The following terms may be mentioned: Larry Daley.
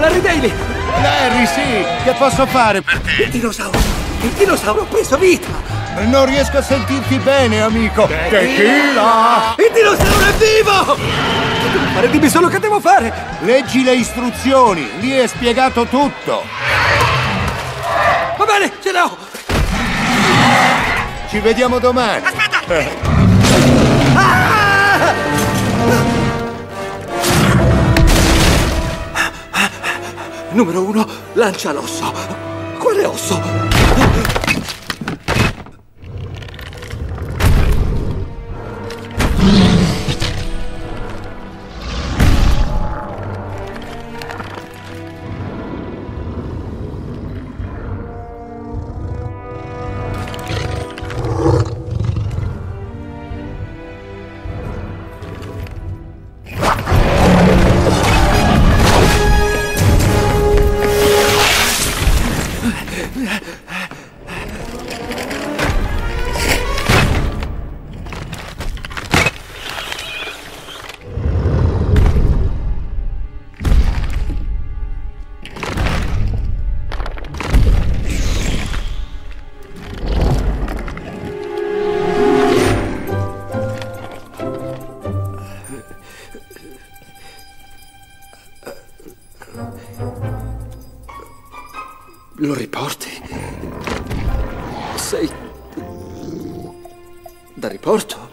Larry Daley! Larry, sì! Che posso fare per te? Il dinosauro ha preso vita! Non riesco a sentirti bene, amico! Tequila! Il dinosauro è vivo! Che devo fare? Dimmi solo che devo fare! Leggi le istruzioni, lì è spiegato tutto! Va bene, ce l'ho! Ci vediamo domani! Aspetta! Numero 1, lancia l'osso. Quale osso? Lo riporti? Sei... da riporto?